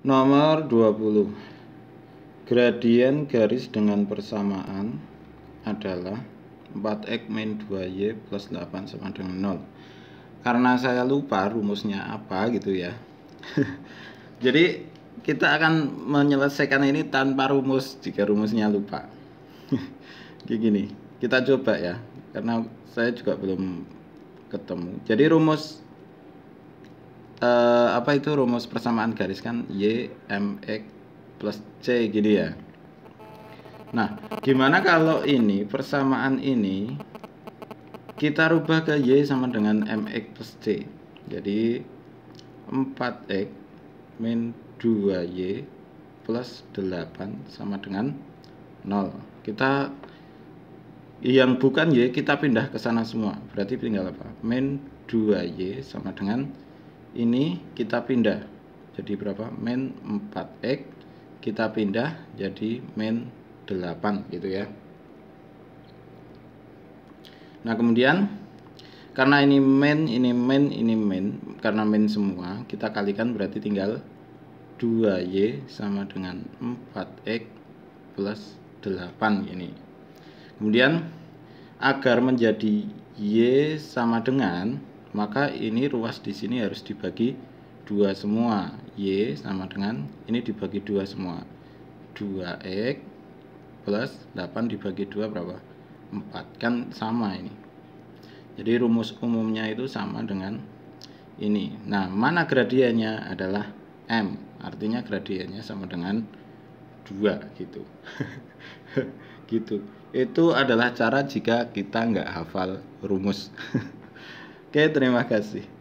Nomor 20. Gradien garis dengan persamaan adalah 4x min 2y plus 8 sama dengan 0. Karena saya lupa rumusnya apa gitu ya. Jadi kita akan menyelesaikan ini tanpa rumus jika rumusnya lupa. Gini, kita coba ya. Karena saya juga belum ketemu. Jadi rumus rumus persamaan garis kan y mx plus c gini ya. Nah, gimana kalau ini persamaan ini kita rubah ke y sama dengan mx plus c. Jadi 4x min 2y plus 8 sama dengan 0. Kita yang bukan y kita pindah ke sana semua. Berarti tinggal apa? Min 2y sama dengan ini kita pindah jadi berapa? Min 4x kita pindah jadi min 8 gitu ya. Nah kemudian karena ini min karena min semua kita kalikan berarti tinggal 2y sama dengan 4x plus 8 ini. Kemudian agar menjadi y sama dengan, maka ini ruas di sini harus dibagi 2 semua. Y sama dengan ini dibagi 2 semua. 2x plus 8 dibagi 2 berapa? 4. Kan sama ini. Jadi rumus umumnya itu sama dengan ini. Nah, mana gradiennya adalah M. Artinya gradiennya sama dengan 2 gitu. Gitu. Itu adalah cara jika kita nggak hafal rumus. Oke, terima kasih.